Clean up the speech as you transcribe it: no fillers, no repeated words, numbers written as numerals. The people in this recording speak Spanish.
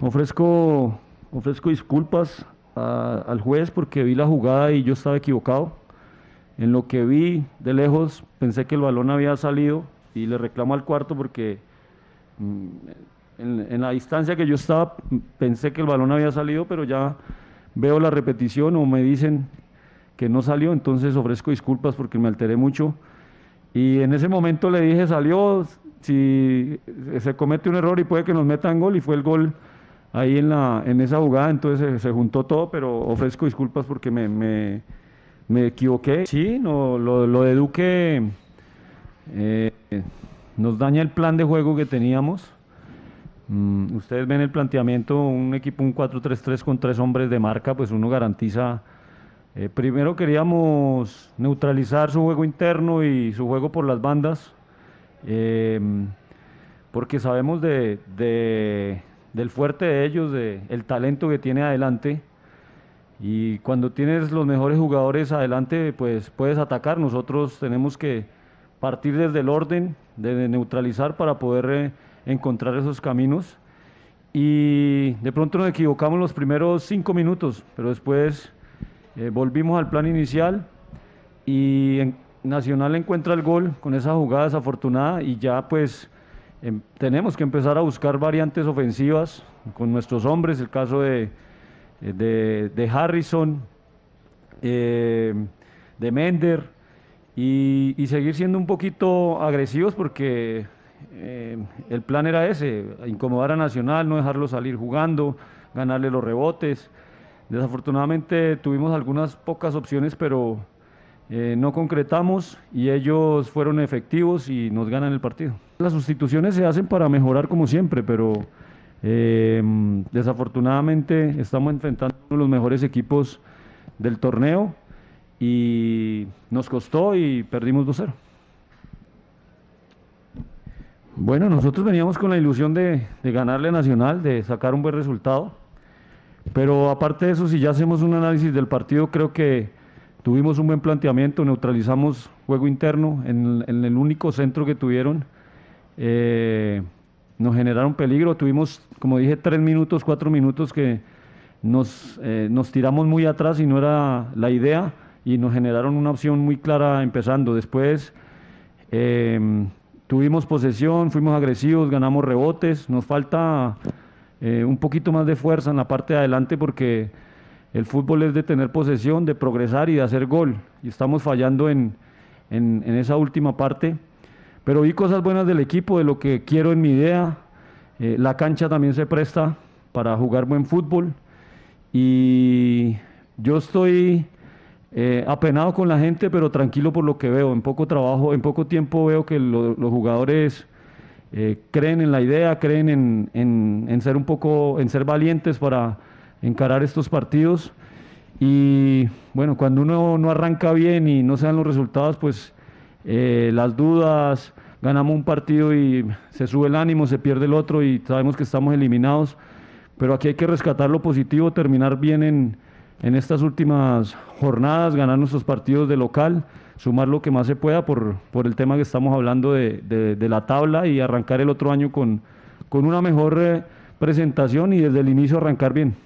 Ofrezco disculpas al juez porque vi la jugada y yo estaba equivocado. En lo que vi de lejos pensé que el balón había salido y le reclamo al cuarto porque en la distancia que yo estaba pensé que el balón había salido, pero ya veo la repetición o me dicen que no salió, entonces ofrezco disculpas porque me alteré mucho. Y en ese momento le dije, salió, si se comete un error y puede que nos metan gol, y fue el gol ahí en esa jugada, entonces se juntó todo, pero ofrezco disculpas porque me equivoqué. Sí, no, lo de Duque nos daña el plan de juego que teníamos. Ustedes ven el planteamiento, un equipo, un 4-3-3 con 3 hombres de marca, pues uno garantiza. Primero queríamos neutralizar su juego interno y su juego por las bandas, porque sabemos del fuerte de ellos, del talento que tiene adelante, y cuando tienes los mejores jugadores adelante, pues puedes atacar. Nosotros tenemos que partir desde el orden, desde neutralizar para poder encontrar esos caminos, y de pronto nos equivocamos los primeros 5 minutos, pero después volvimos al plan inicial y Nacional encuentra el gol con esa jugada desafortunada, y ya pues tenemos que empezar a buscar variantes ofensivas con nuestros hombres, el caso de Harrison, de Mender, y seguir siendo un poquito agresivos porque el plan era ese, incomodar a Nacional, no dejarlo salir jugando, ganarle los rebotes. Desafortunadamente tuvimos algunas pocas opciones, pero no concretamos y ellos fueron efectivos y nos ganan el partido. Las sustituciones se hacen para mejorar como siempre, pero desafortunadamente estamos enfrentando uno de los mejores equipos del torneo y nos costó y perdimos 2-0. Bueno, nosotros veníamos con la ilusión de ganarle a Nacional, de sacar un buen resultado. Pero aparte de eso, si ya hacemos un análisis del partido, creo que tuvimos un buen planteamiento, neutralizamos juego interno en el único centro que tuvieron, nos generaron peligro, tuvimos, como dije, 4 minutos que nos tiramos muy atrás y no era la idea, y nos generaron una opción muy clara empezando. Después tuvimos posesión, fuimos agresivos, ganamos rebotes, nos falta un poquito más de fuerza en la parte de adelante porque el fútbol es de tener posesión, de progresar y de hacer gol, y estamos fallando en esa última parte, pero vi cosas buenas del equipo, de lo que quiero en mi idea. La cancha también se presta para jugar buen fútbol y yo estoy apenado con la gente, pero tranquilo por lo que veo. En poco tiempo veo que los jugadores creen en la idea, creen en ser ser valientes para encarar estos partidos, y bueno, cuando uno no arranca bien y no se dan los resultados, pues las dudas, ganamos un partido y se sube el ánimo, se pierde el otro y sabemos que estamos eliminados, pero aquí hay que rescatar lo positivo, terminar bien en estas últimas jornadas, ganar nuestros partidos de local, sumar lo que más se pueda por el tema que estamos hablando de la tabla, y arrancar el otro año con una mejor presentación y desde el inicio arrancar bien.